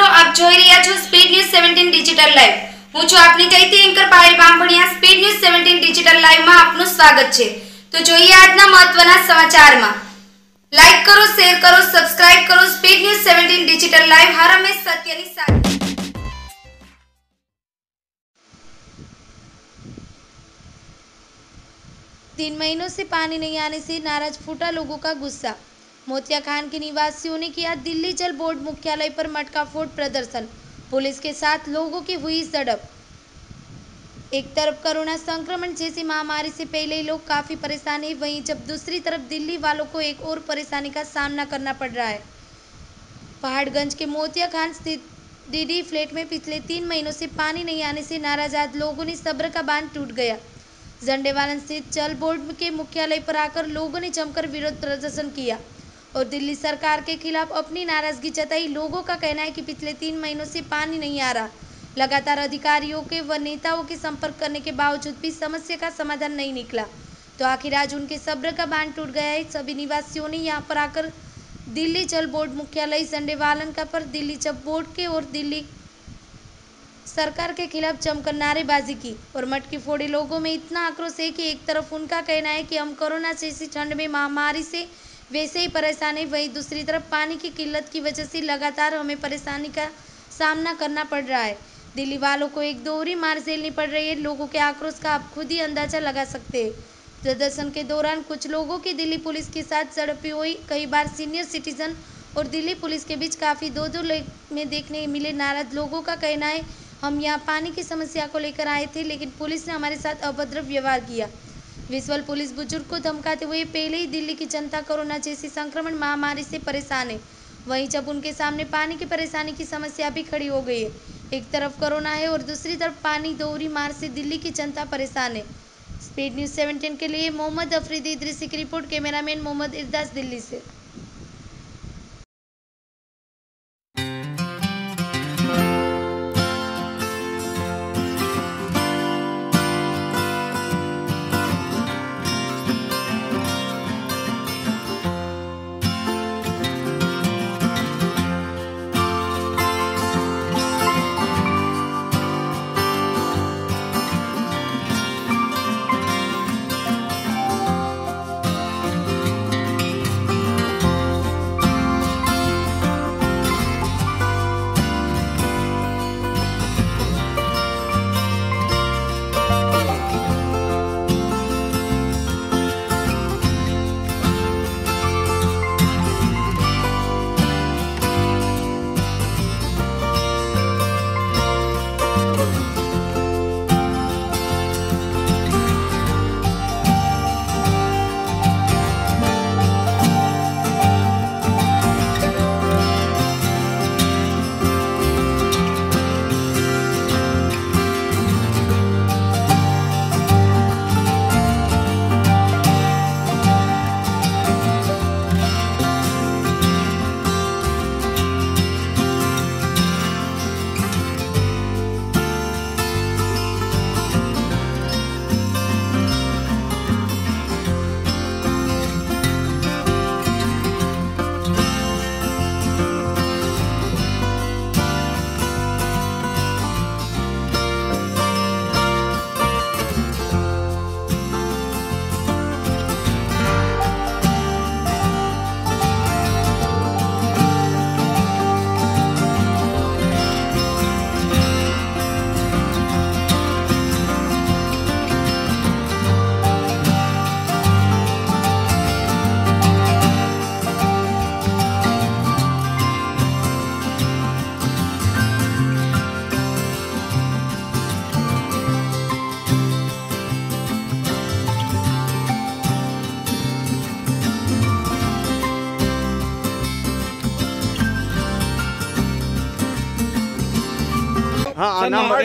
મિત્રો આપ જોઈ રહ્યા છો સ્પીડ ન્યૂઝ 17 ડિજિટલ લાઈવ। હું છું આપની ચૈતી anchor Payal Bamaniya. Speed news 17 digital લાઈવમાં આપનું સ્વાગત છે। તો જોઈએ આજના મહત્વના સમાચારમાં, લાઈક કરો, શેર કરો, સબસ્ક્રાઇબ કરો। સ્પીડ ન્યૂઝ 17 ડિજિટલ લાઈવ હર હંમેશ સત્યની સાથે। तीन महीनों से पानी नहीं आने से नाराज फूटा लोगों का गुस्सा। मोतिया खान के निवासियों ने किया दिल्ली जल बोर्ड मुख्यालय पर मटका फोड़ प्रदर्शन। पुलिस के साथ लोगों की हुई झड़प। एक तरफ कोरोना संक्रमण जैसी महामारी से पहले लोग काफ़ी परेशान हैं, वहीं जब दूसरी तरफ दिल्ली वालों को एक और परेशानी का सामना करना पड़ रहा है। पहाड़गंज के मोतिया खान स्थित डीडी फ्लैट में पिछले 3 महीनों से पानी नहीं आने से नाराज आज लोगों ने सब्र का बांध टूट गया। झंडेवालन स्थित जल बोर्ड के मुख्यालय पर आकर लोगों ने जमकर विरोध प्रदर्शन किया और दिल्ली सरकार के खिलाफ अपनी नाराजगी जताई। लोगों का कहना है कि पिछले 3 महीनों से पानी नहीं आ रहा। लगातार अधिकारियों के व नेताओं के संपर्क करने के बावजूद भी समस्या का समाधान नहीं निकला, तो आखिर आज उनके सब्र का बांध टूट गया है। सभी निवासियों ने यहां पर आकर दिल्ली जल बोर्ड मुख्यालय झंडेवालन का पर दिल्ली जल बोर्ड के और दिल्ली सरकार के खिलाफ जमकर नारेबाजी की और मटकी फोड़ी। लोगों में इतना आक्रोश है कि एक तरफ उनका कहना है कि हम कोरोना जैसी ठंड में महामारी से वैसे ही परेशान है, वहीं दूसरी तरफ पानी की किल्लत की वजह से लगातार हमें परेशानी का सामना करना पड़ रहा है। दिल्ली वालों को एक दोहरी मार झेलनी पड़ रही है। लोगों के आक्रोश का आप खुद ही अंदाजा लगा सकते हैं। प्रदर्शन के दौरान कुछ लोगों की दिल्ली पुलिस के साथ झड़प हुई। कई बार सीनियर सिटीजन और दिल्ली पुलिस के बीच काफ़ी दो में देखने मिले। नाराज लोगों का कहना है, हम यहाँ पानी की समस्या को लेकर आए थे, लेकिन पुलिस ने हमारे साथ अभद्र व्यवहार किया। विश्वल पुलिस बुजुर्ग को धमकाते हुए, पहले ही दिल्ली की जनता कोरोना जैसी संक्रमण महामारी से परेशान है, वहीं जब उनके सामने पानी की परेशानी की समस्या भी खड़ी हो गई है। एक तरफ कोरोना है और दूसरी तरफ पानी, दोहरी मार से दिल्ली की जनता परेशान है। स्पीड न्यूज़ 17 के लिए मोहम्मद अफरीदी इदरीसी की रिपोर्ट। कैमरामैन मोहम्मद इरशाद, दिल्ली से।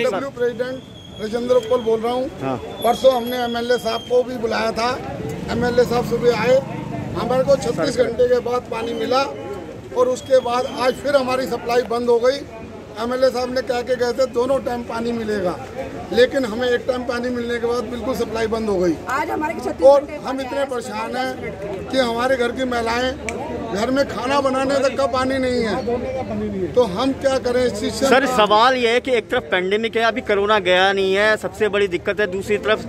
डब्ल्यू प्रेसिडेंट राजेंद्र कोल बोल रहा हूँ। परसों हमने एमएलए साहब को भी बुलाया था। एमएलए साहब सुबह आए, हमारे को 36 घंटे के बाद पानी मिला और उसके बाद आज फिर हमारी सप्लाई बंद हो गई। एमएलए साहब ने कह के गए थे दोनों टाइम पानी मिलेगा, लेकिन हमें एक टाइम पानी मिलने के बाद बिल्कुल सप्लाई बंद हो गई। आज हमारे और हम इतने परेशान हैं कि हमारे घर की महिलाएं घर में खाना बनाने तक का पानी नहीं है, तो हम क्या करें इस चीज से। सर सवाल यह है कि एक तरफ पेंडेमिक है, अभी कोरोना गया नहीं है, सबसे बड़ी दिक्कत है, दूसरी तरफ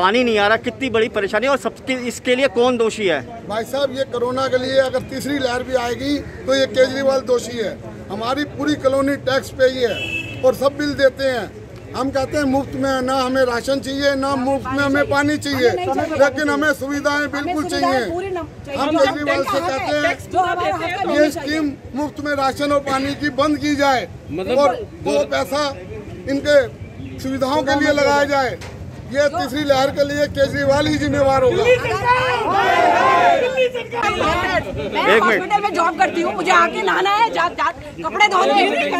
पानी नहीं आ रहा, कितनी बड़ी परेशानी है और सबके इसके लिए कौन दोषी है? भाई साहब ये कोरोना के लिए अगर तीसरी लहर भी आएगी तो ये केजरीवाल दोषी है। हमारी पूरी कॉलोनी टैक्स पे ही है और सब बिल देते हैं। हम कहते हैं मुफ्त में ना हमें राशन चाहिए, ना मुफ्त में हमें पानी चाहिए, लेकिन हमें सुविधाएं बिल्कुल चाहिए। हम केजरीवाल से कहते हैं ये स्कीम मुफ्त में राशन और पानी की बंद की जाए और वो पैसा इनके सुविधाओं के लिए लगाया जाए। ये तीसरी लहर के लिए केजरीवाल ही जिम्मेवार होगा। मैं हॉस्पिटल में जॉब करती हूँ, मुझे आके नहाना है, कपड़े धोने हैं, एक एक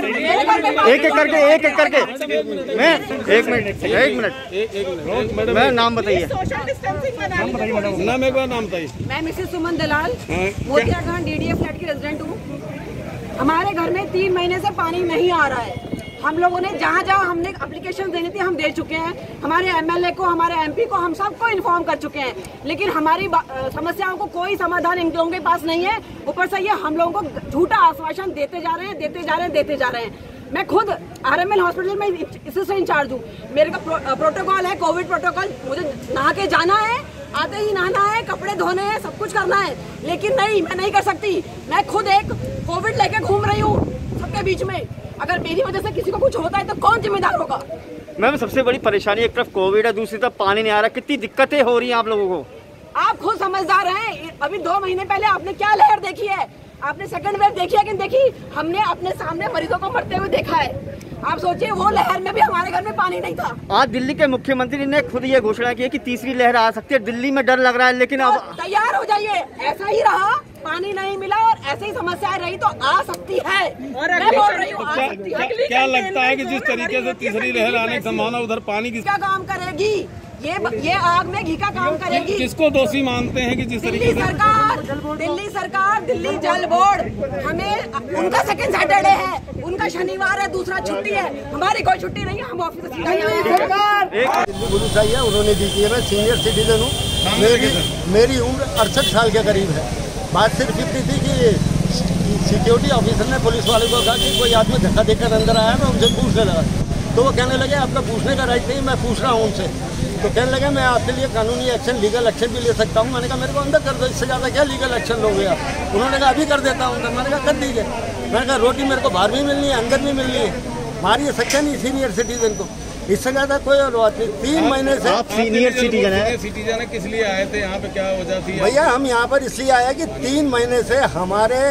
करके मैं एक मिनट मैं नाम बताइए, नाम बताइए। मैं Mrs Suman Dalal, Motia Khan DDA flat की रेजिडेंट हूँ। हमारे घर में 3 महीने से पानी नहीं आ रहा है। हम लोगों ने जहाँ हमने एप्लीकेशन देनी थी हम दे चुके हैं, हमारे एमएलए को, हमारे एमपी को, हम सबको इन्फॉर्म कर चुके हैं, लेकिन हमारी समस्याओं को कोई समाधान इन लोगों के पास नहीं है। ऊपर से ये हम लोगों को झूठा आश्वासन देते जा रहे हैं। मैं खुद आरएमएल हॉस्पिटल में इससे इंचार्ज हूँ। मेरे का प्रोटोकॉल है, कोविड प्रोटोकॉल, मुझे नहा के जाना है, आते ही नहाना है, कपड़े धोने हैं, सब कुछ करना है, लेकिन नहीं, मैं नहीं कर सकती। मैं खुद एक कोविड लेके घूम रही हूँ सबके बीच में, अगर मेरी वजह से किसी को कुछ होता है तो कौन जिम्मेदार होगा? मैम सबसे बड़ी परेशानी एक तरफ कोविड है, दूसरी तरफ पानी नहीं आ रहा, कितनी दिक्कतें हो रही हैं आप लोगों को? आप खुद समझदार हैं, अभी 2 महीने पहले आपने क्या लहर देखी है, आपने सेकंड वेव देखी है कि नहीं देखी? हमने अपने सामने मरीजों को मरते हुए देखा है। आप सोचिए वो लहर में भी हमारे घर में पानी नहीं था। आज दिल्ली के मुख्यमंत्री ने खुद ये घोषणा की है कि तीसरी लहर आ सकती है, दिल्ली में डर लग रहा है, लेकिन अब तो तैयार हो जाइए। ऐसा ही रहा, पानी नहीं मिला और ऐसे ही समस्या रही तो आ सकती है। मैं बोल रही हूँ, क्या लगता है कि जिस तरीके से तीसरी लहर आने की संभावना, उधर पानी किसका काम करेगी? ये आग में घी का काम करेगी। किसको दोषी मानते हैं कि जिस तरीके से दिल्ली सरकार, दिल्ली जल बोर्ड, हमें उनका सेकंड सैटरडे है, उनका शनिवार है, दूसरा छुट्टी है, हमारी कोई छुट्टी नहीं है, हम ऑफिस सरकार उन्होंने दी थी। मैं सीनियर सिटीजन हूँ, मेरी उम्र 68 साल के करीब है। बात सिर्फ इतनी थी कि सिक्योरिटी ऑफिसर ने पुलिस वाले को कहा कि कोई आदमी धक्का देकर अंदर आया, मैं उनसे पूछने लगा तो वो कहने लगे आपका पूछने का राइट नहीं, मैं पूछ रहा हूँ उनसे। तो कहने लगे मैं आपके लिए कानूनी एक्शन, लीगल एक्शन भी ले सकता हूँ। मैंने कहा मेरे को अंदर कर दो, इससे ज़्यादा क्या लीगल एक्शन लोगे आप? उन्होंने कहा अभी कर देता हूँ। मैंने कहा कर दीजिए। मैंने कहा रोटी मेरे को बाहर भी मिलनी है, अंदर भी मिलनी है, मार ये सकता नहीं सीनियर सिटीजन को, इससे ज़्यादा कोई और बात नहीं। 3 महीने से आप सीनियर सिटीजन है, किस लिए आए थे यहाँ पे, क्या वजह थी? भैया हम यहाँ पर इसलिए आए कि 3 महीने से हमारे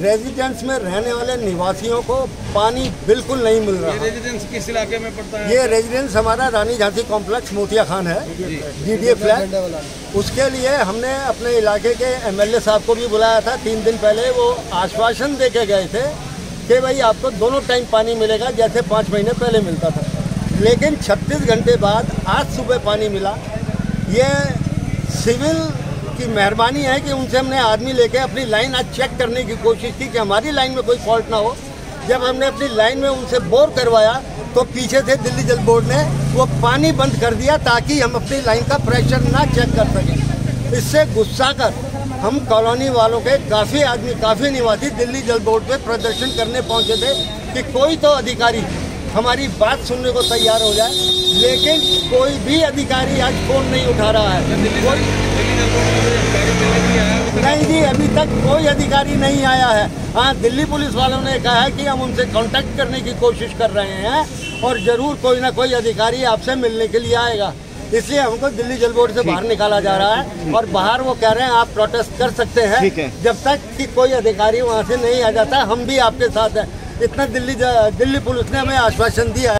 रेजिडेंस में रहने वाले निवासियों को पानी बिल्कुल नहीं मिल रहा। ये रेजिडेंस किस इलाके में पड़ता है? ये रेजिडेंस हमारा रानी झांसी कॉम्प्लेक्स मोतिया खान है, डीडीए फ्लैट। उसके लिए हमने अपने इलाके के एमएलए साहब को भी बुलाया था 3 दिन पहले। वो आश्वासन दे के गए थे कि भाई आपको दोनों टाइम पानी मिलेगा जैसे 5 महीने पहले मिलता था, लेकिन 36 घंटे बाद आज सुबह पानी मिला। ये सिविल की मेहरबानी है कि उनसे हमने आदमी लेके अपनी लाइन आज चेक करने की कोशिश की कि हमारी लाइन में कोई फॉल्ट ना हो। जब हमने अपनी लाइन में उनसे बोर करवाया तो पीछे से दिल्ली जल बोर्ड ने वो पानी बंद कर दिया ताकि हम अपनी लाइन का प्रेशर ना चेक कर सकें। इससे गुस्सा कर हम कॉलोनी वालों के काफ़ी निवासी दिल्ली जल बोर्ड पर प्रदर्शन करने पहुँचे थे कि कोई तो अधिकारी हमारी बात सुनने को तैयार हो जाए, लेकिन कोई भी अधिकारी आज फ़ोन नहीं उठा रहा है। नहीं जी, अभी तक कोई अधिकारी नहीं आया है। हाँ, दिल्ली पुलिस वालों ने कहा है कि हम उनसे कांटेक्ट करने की कोशिश कर रहे हैं और ज़रूर कोई ना कोई अधिकारी आपसे मिलने के लिए आएगा। इसलिए हमको दिल्ली जल बोर्ड से बाहर निकाला जा रहा है और बाहर वो कह रहे हैं आप प्रोटेस्ट कर सकते हैं जब तक कि कोई अधिकारी वहाँ से नहीं आ जाता। हम भी आपके साथ हैं, इतना दिल्ली पुलिस ने हमें आश्वासन दिया है।